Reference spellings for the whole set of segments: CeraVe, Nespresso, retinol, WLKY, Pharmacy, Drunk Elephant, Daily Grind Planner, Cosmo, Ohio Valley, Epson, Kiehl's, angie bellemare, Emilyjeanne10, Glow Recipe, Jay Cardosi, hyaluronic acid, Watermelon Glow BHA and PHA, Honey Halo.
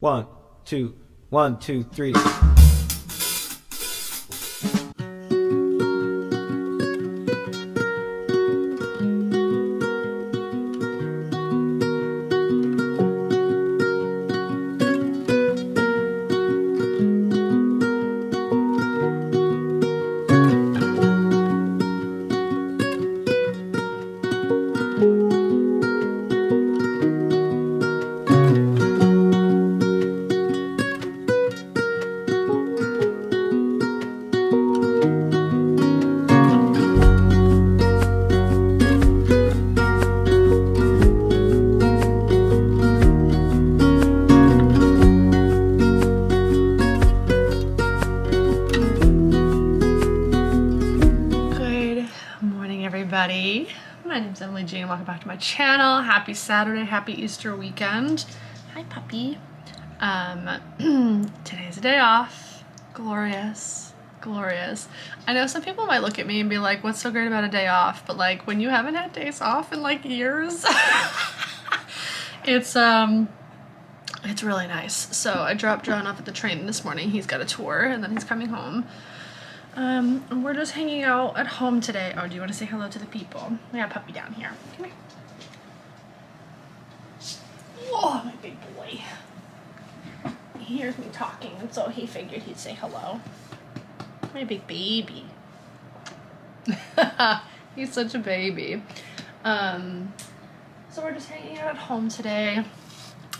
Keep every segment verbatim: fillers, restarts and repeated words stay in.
One, two, one, two, three. Jane, welcome back to my channel. Happy Saturday, happy Easter weekend. Hi puppy. Um, today's a day off. Glorious, glorious. I know some people might look at me and be like, what's so great about a day off? But like when you haven't had days off in like years, it's um, it's really nice. So I dropped John off at the train this morning. He's got a tour and then he's coming home. Um, and we're just hanging out at home today. Oh, do you want to say hello to the people? We got a puppy down here. Come here. Oh, my big boy. He hears me talking, and so he figured he'd say hello. My big baby. He's such a baby. Um, so we're just hanging out at home today.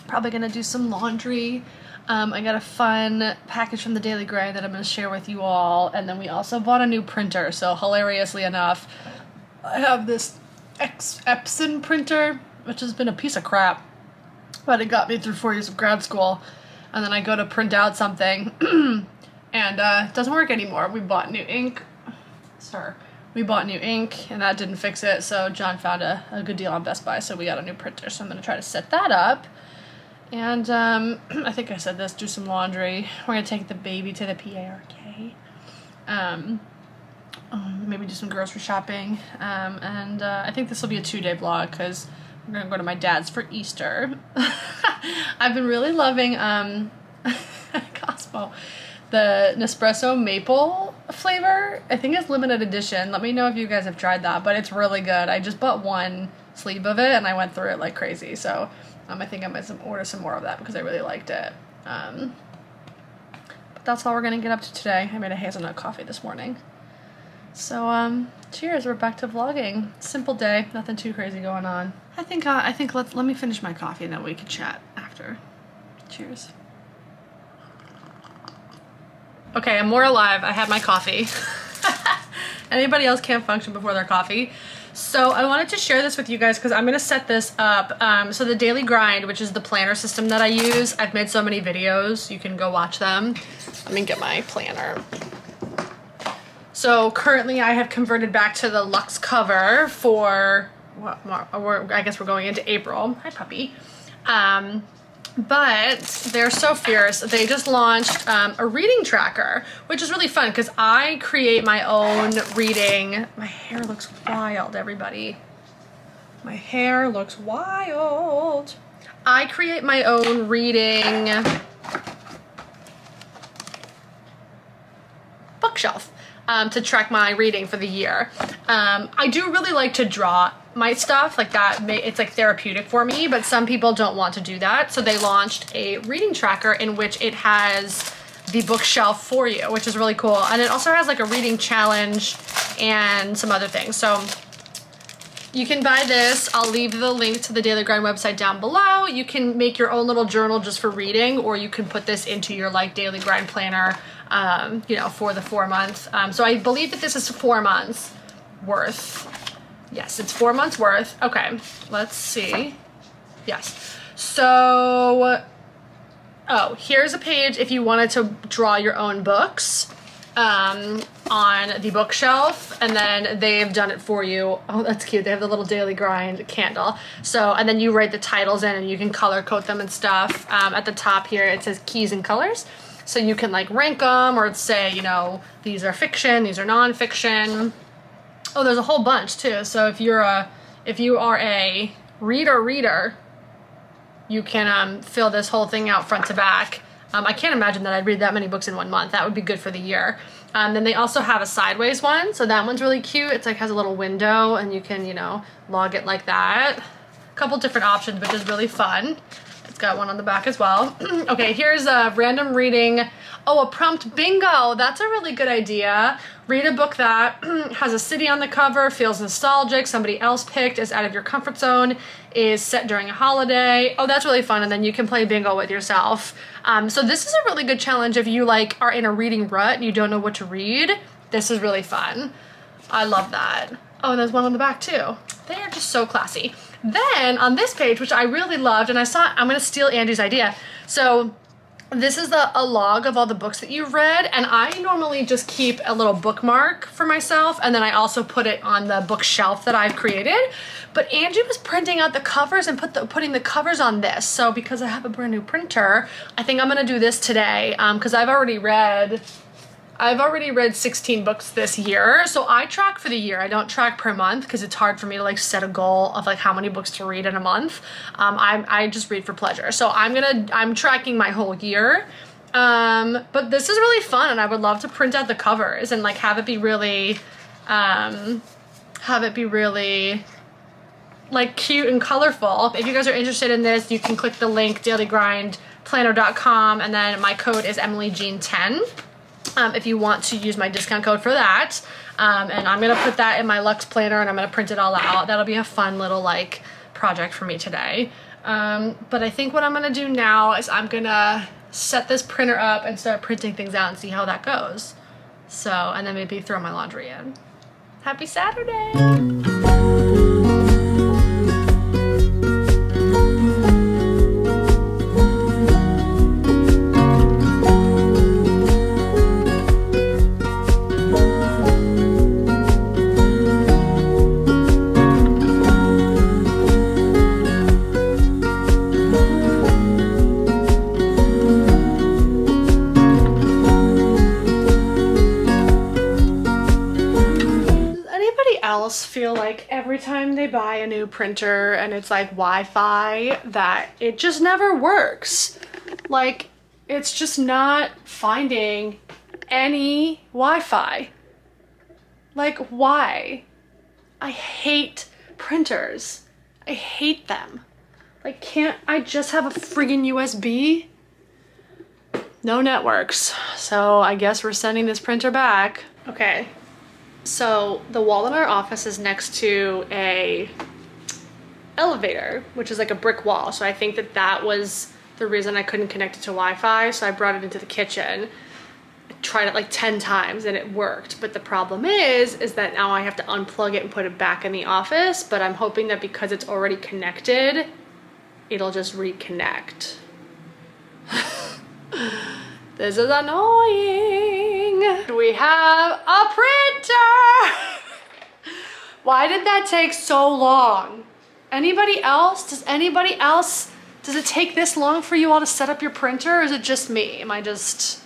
Probably going to do some laundry. Um, I got a fun package from the Daily Grind that I'm going to share with you all, and then we also bought a new printer. So hilariously enough, I have this Ex Epson printer, which has been a piece of crap, but it got me through four years of grad school, and then I go to print out something, and uh, it doesn't work anymore. We bought new ink, sir. We bought new ink, and that didn't fix it, so John found a, a good deal on Best Buy, so we got a new printer, so I'm going to try to set that up. And, um, I think I said this, do some laundry. We're going to take the baby to the P A R K. Um, um, maybe do some grocery shopping. Um, and, uh, I think this will be a two-day vlog because we're going to go to my dad's for Easter. I've been really loving, um, Cosmo. The Nespresso maple flavor. I think it's limited edition. Let me know if you guys have tried that, but it's really good. I just bought one sleeve of it and I went through it like crazy, so... Um, I think I might some, order some more of that because I really liked it. Um, but that's all we're going to get up to today. I made a hazelnut coffee this morning. So, um, cheers. We're back to vlogging. Simple day. Nothing too crazy going on. I think, uh, I think let's, let me finish my coffee and then we can chat after. Cheers. Okay, I'm more alive. I had my coffee. Anybody else can't function before their coffee. So I wanted to share this with you guys because I'm going to set this up. Um, so the Daily Grind, which is the planner system that I use, I've made so many videos. You can go watch them. Let me get my planner. So currently I have converted back to the Luxe cover for, what, I guess we're going into April. Hi, puppy. Um, but they're so fierce. They just launched um, a reading tracker, which is really fun because I create my own reading. My hair looks wild, everybody. My hair looks wild. I create my own reading bookshelf um, to track my reading for the year. Um, I do really like to draw my stuff like that. It's like therapeutic for me, but some people don't want to do that. So they launched a reading tracker in which it has the bookshelf for you, which is really cool. And it also has like a reading challenge and some other things. So you can buy this. I'll leave the link to the Daily Grind website down below. You can make your own little journal just for reading, or you can put this into your like Daily Grind planner, um, you know, for the four months. Um, so I believe that this is four months worth. Yes, it's four months worth. Okay, let's see. Yes. So, oh, here's a page if you wanted to draw your own books um, on the bookshelf, and then they've done it for you. Oh, that's cute. They have the little Daily Grind candle. So, and then you write the titles in and you can color code them and stuff. Um, at the top here, it says keys and colors. So you can like rank them or say, you know, these are fiction, these are nonfiction. Oh, there's a whole bunch too. So if you're a, if you are a reader reader, you can um, fill this whole thing out front to back. Um, I can't imagine that I'd read that many books in one month. That would be good for the year. Um, then they also have a sideways one, so that one's really cute. It's like has a little window and you can, you know, log it like that. A couple different options, which is really fun. It's got one on the back as well. Okay, here's a random reading. Oh, a prompt bingo. That's a really good idea. Read a book that has a city on the cover, feels nostalgic, somebody else picked, is out of your comfort zone, is set during a holiday. Oh, that's really fun. And then you can play bingo with yourself. Um, so this is a really good challenge if you like are in a reading rut and you don't know what to read. This is really fun. I love that. Oh, and there's one on the back too. They are just so classy. Then on this page, which I really loved, and I saw, I'm gonna steal Angie's idea. So this is the, a log of all the books that you've read, and I normally just keep a little bookmark for myself, and then I also put it on the bookshelf that I've created. But Angie was printing out the covers and put the, putting the covers on this, so because I have a brand new printer, I think I'm gonna do this today, because um, I've already read, I've already read sixteen books this year, so I track for the year. I don't track per month, because it's hard for me to like set a goal of like how many books to read in a month. Um, I, I just read for pleasure. So I'm gonna, I'm tracking my whole year. Um, but this is really fun, and I would love to print out the covers and like have it be really, um, have it be really like cute and colorful. If you guys are interested in this, you can click the link, daily grind planner dot com, and then my code is Emily Jeanne ten. Um, if you want to use my discount code for that. Um, and I'm going to put that in my Luxe planner, and I'm going to print it all out. That'll be a fun little like project for me today. Um, but I think what I'm going to do now is I'm going to set this printer up and start printing things out and see how that goes. So, and then maybe throw my laundry in. Happy Saturday. Feel like every time they buy a new printer and it's like Wi-Fi, that it just never works. Like, it's just not finding any Wi-Fi. Like, why? I hate printers. I hate them. Like, can't I just have a friggin' U S B? No networks. So I guess we're sending this printer back. Okay. So the wall in our office is next to a elevator, which is like a brick wall. So I think that that was the reason I couldn't connect it to Wi-Fi. So I brought it into the kitchen, I tried it like ten times and it worked. But the problem is, is that now I have to unplug it and put it back in the office. But I'm hoping that because it's already connected, it'll just reconnect. This is annoying. We have a printer. Why did that take so long? Anybody else? Does anybody else, does it take this long for you all to set up your printer, or is it just me? Am I just...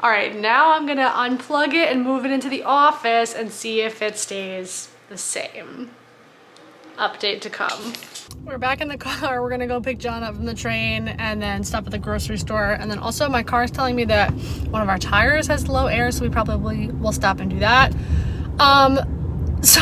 All right, now I'm gonna unplug it and move it into the office and see if it stays the same. Update to come. We're back in the car. We're gonna go pick John up from the train and then stop at the grocery store, and then also my car is telling me that one of our tires has low air, so we probably will stop and do that. Um so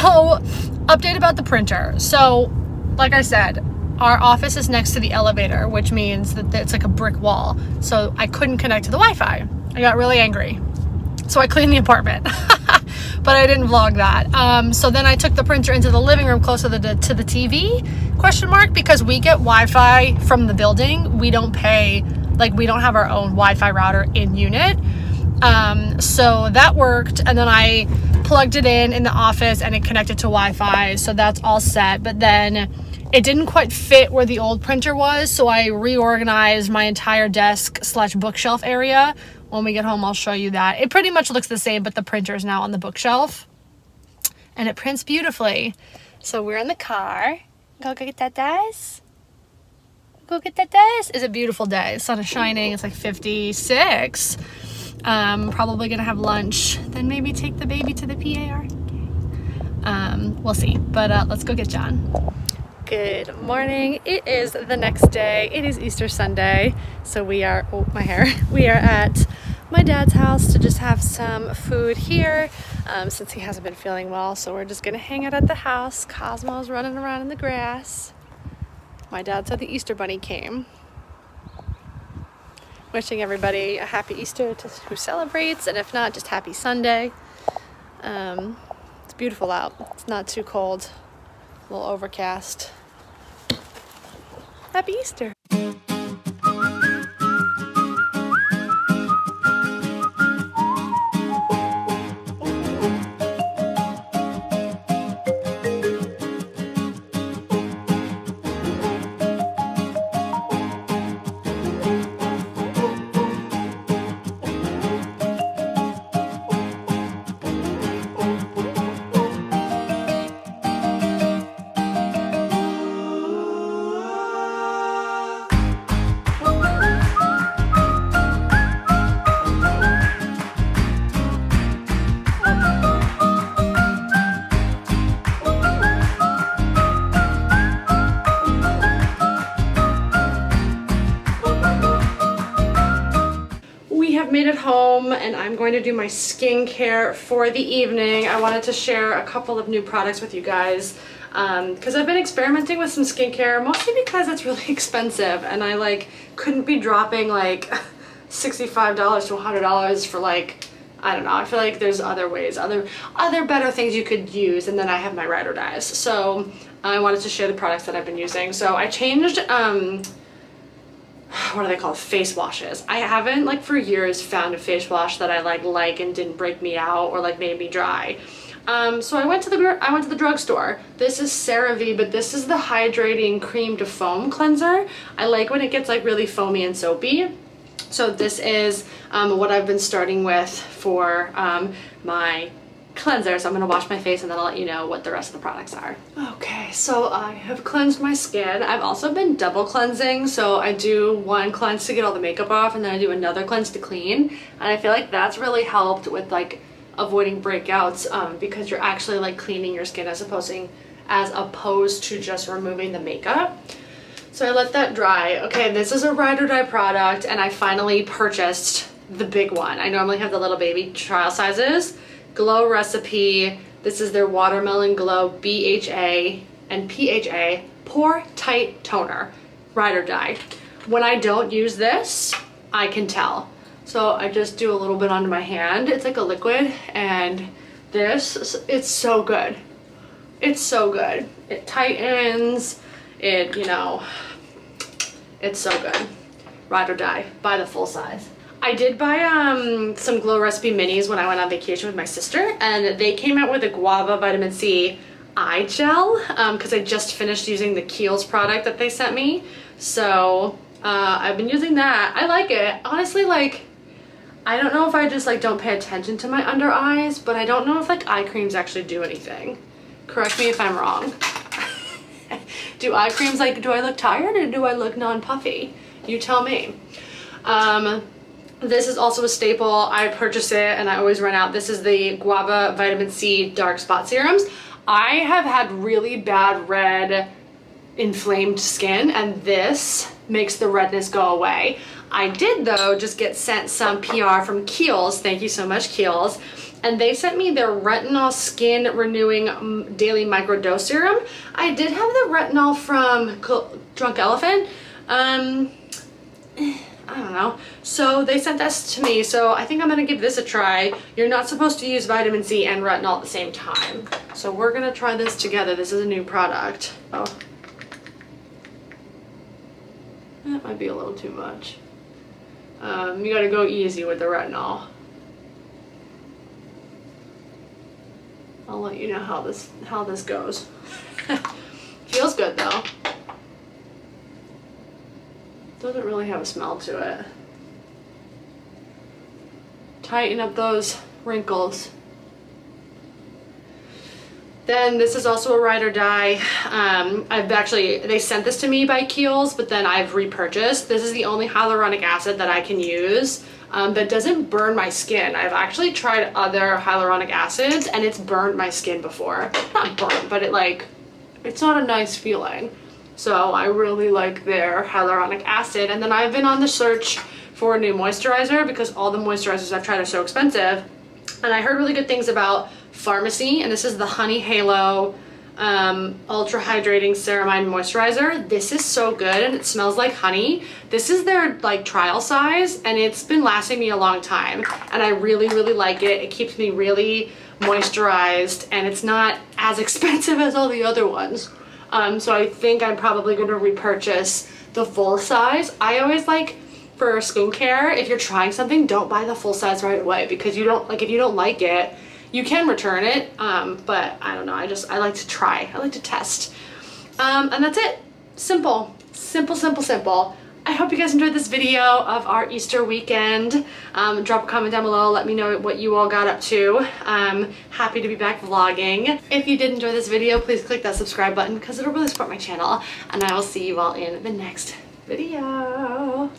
update about the printer. So like I said, our office is next to the elevator, which means that it's like a brick wall, so I couldn't connect to the Wi-Fi. I got really angry, so I cleaned the apartment. But I didn't vlog that. Um, so then I took the printer into the living room closer to the, to the T V, question mark, because we get Wi-Fi from the building. We don't pay, like we don't have our own Wi-Fi router in unit. Um, so that worked. And then I plugged it in in the office and it connected to Wi-Fi. So that's all set. But then it didn't quite fit where the old printer was. So I reorganized my entire desk slash bookshelf area. When we get home, I'll show you that. It pretty much looks the same, but the printer is now on the bookshelf. And it prints beautifully. So we're in the car. Go get that dice. Go get that dice. It's a beautiful day. The sun is shining. It's like fifty-six. Um, probably going to have lunch. Then maybe take the baby to the P A R. Um, we'll see. But uh, let's go get John. Good morning. It is the next day. It is Easter Sunday, so we are, oh my hair, we are at my dad's house to just have some food here um, since he hasn't been feeling well, so we're just gonna hang out at the house. Cosmo's running around in the grass. My dad said the Easter bunny came. Wishing everybody a happy Easter to who celebrates, and if not, just happy Sunday. Um, it's beautiful out. It's not too cold. A little overcast. Happy Easter. And I'm going to do my skincare for the evening. I wanted to share a couple of new products with you guys because um, I've been experimenting with some skincare, mostly because it's really expensive and I like couldn't be dropping like sixty-five to a hundred dollars for like, I don't know, I feel like there's other ways, other other better things you could use, and then I have my ride or dies. So I wanted to share the products that I've been using. So I changed um, what are they called? Face washes. I haven't like for years found a face wash that I like like and didn't break me out or like made me dry. Um, so I went to the I went to the drugstore. This is CeraVe, but this is the hydrating cream to foam cleanser. I like when it gets like really foamy and soapy. So this is um, what I've been starting with for um, my cleanser. So I'm gonna wash my face and then I'll let you know what the rest of the products are. Okay, so I have cleansed my skin. I've also been double cleansing, so I do one cleanse to get all the makeup off and then I do another cleanse to clean, and I feel like that's really helped with like avoiding breakouts um, because you're actually like cleaning your skin as opposed to, as opposed to just removing the makeup. So I let that dry. Okay, this is a ride or die product and I finally purchased the big one. I normally have the little baby trial sizes. Glow Recipe, this is their Watermelon Glow B H A and P H A Pore Tight Toner, ride or die. When I don't use this, I can tell. So I just do a little bit onto my hand. It's like a liquid, and this, it's so good. It's so good. It tightens, it, you know, it's so good. Ride or die, buy the full size. I did buy um, some Glow Recipe minis when I went on vacation with my sister, and they came out with a guava vitamin C eye gel because um, I just finished using the Kiehl's product that they sent me. So uh, I've been using that. I like it. Honestly, like, I don't know if I just like don't pay attention to my under eyes, but I don't know if like eye creams actually do anything. Correct me if I'm wrong. Do eye creams, like, do I look tired or do I look non-puffy? You tell me. Um, This is also a staple. I purchase it and I always run out. This is the Guava Vitamin C Dark Spot Serums. I have had really bad red, inflamed skin, and this makes the redness go away. I did, though, just get sent some P R from Kiehl's. Thank you so much, Kiehl's. And they sent me their Retinol Skin Renewing Daily Microdose Serum. I did have the retinol from Drunk Elephant. Um... I don't know. So they sent this to me, so I think I'm gonna give this a try. You're not supposed to use vitamin C and retinol at the same time. So we're gonna try this together. This is a new product. Oh. That might be a little too much. Um, you gotta go easy with the retinol. I'll let you know how this, how this goes. Feels good though. Doesn't really have a smell to it. Tighten up those wrinkles. Then this is also a ride or die. Um, I've actually, they sent this to me by Kiehl's, but then I've repurchased. This is the only hyaluronic acid that I can use um, that doesn't burn my skin. I've actually tried other hyaluronic acids and it's burned my skin before. Not burned, but it like it's not a nice feeling. So I really like their hyaluronic acid. And then I've been on the search for a new moisturizer because all the moisturizers I've tried are so expensive. And I heard really good things about Pharmacy, and this is the Honey Halo um, Ultra Hydrating Ceramide Moisturizer. This is so good, and it smells like honey. This is their like trial size, and it's been lasting me a long time. And I really, really like it. It keeps me really moisturized, and it's not as expensive as all the other ones. Um, so I think I'm probably going to repurchase the full size. I always like, for skincare, if you're trying something, don't buy the full size right away, because you don't like, if you don't like it, you can return it. Um, but I don't know, I just, I like to try, I like to test. Um, and that's it. Simple, simple, simple, simple. I hope you guys enjoyed this video of our Easter weekend. Um, drop a comment down below, let me know what you all got up to. Um, happy to be back vlogging. If you did enjoy this video, please click that subscribe button because it'll really support my channel, and I will see you all in the next video.